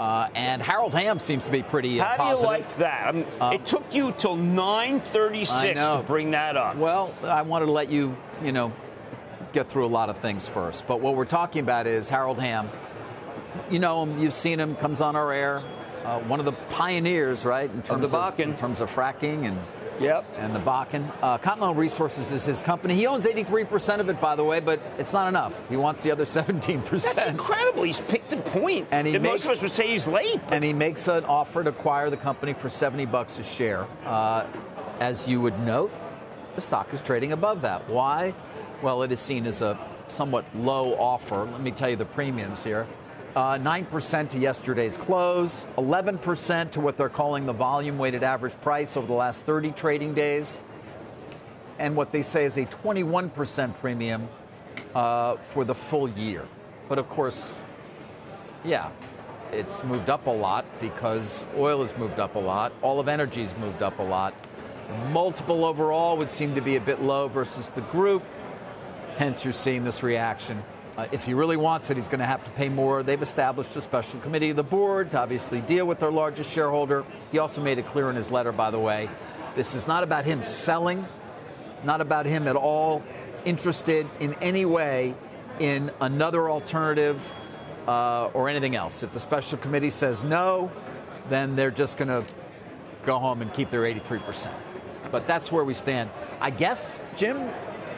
And Harold Hamm seems to be pretty positive. How do you like that? I mean, it took you till 9:36 to bring that up. Well, I wanted to let you, get through a lot of things first. But what we're talking about is Harold Hamm. You know him. You've seen him. Comes on our air. One of the pioneers, right, in terms of the Bakken, in terms of fracking and the Bakken. Continental Resources is his company. He owns 83% of it, by the way, but it's not enough. He wants the other 17%. That's incredible. He's picked a point. And most of us would say he's late. And he makes an offer to acquire the company for $70 a share. As you would note, the stock is trading above that. Why? Well, it is seen as a somewhat low offer. Let me tell you the premiums here. 9% to yesterday's close, 11% to what they're calling the volume-weighted average price over the last 30 trading days, and what they say is a 21% premium for the full year. But, of course, it's moved up a lot because oil has moved up a lot. All of energy has moved up a lot. Multiple overall would seem to be a bit low versus the group, hence you're seeing this reaction. If he really wants it, he's going to have to pay more. They've established a special committee of the board to obviously deal with their largest shareholder. He also made it clear in his letter, by the way, this is not about him selling, not about him at all interested in any way in another alternative or anything else. If the special committee says no, then they're just going to go home and keep their 83%. But that's where we stand. I guess, Jim,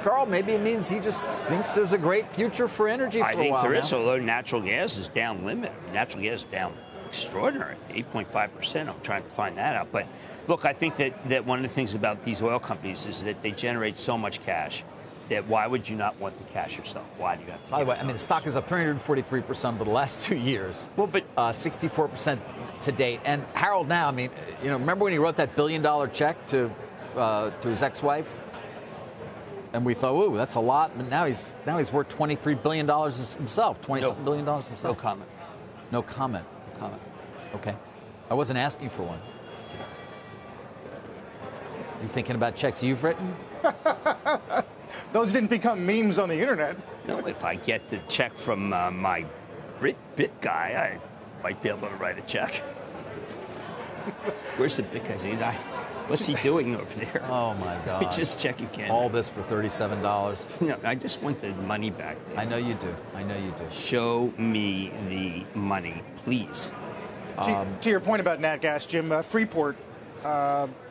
Carl, maybe it means he just thinks there's a great future for energy for a while. I think there is, although natural gas is down limit. Natural gas is down extraordinary, 8.5%. I'm trying to find that out. But, look, I think that one of the things about these oil companies is that they generate so much cash that why would you not want the cash yourself? Why do you have to? By the way, I mean, the stock is up 343% over the last 2 years, well, but 64% to date. And Harold now, I mean, remember when he wrote that billion-dollar check to his ex-wife? And we thought, ooh, that's a lot. But now he's worth $23 billion himself, $27 billion himself. No comment. No comment. No comment. Okay. I wasn't asking for one. You thinking about checks you've written? Those didn't become memes on the internet. No, if I get the check from my Bit guy, I might be able to write a check. Where's the Bit guy? What's he doing over there? Oh, my God. It's just check again. All this for $37. No, I just want the money back there. I know you do. I know you do. Show me the money, please. To your point about nat gas, Jim, Freeport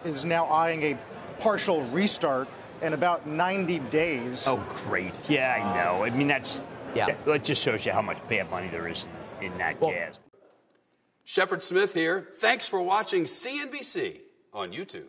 is now eyeing a partial restart in about 90 days. Oh, great. Yeah, I know. I mean, that just shows you how much bad money there is in nat gas. Shepard Smith here. Thanks for watching CNBC on YouTube.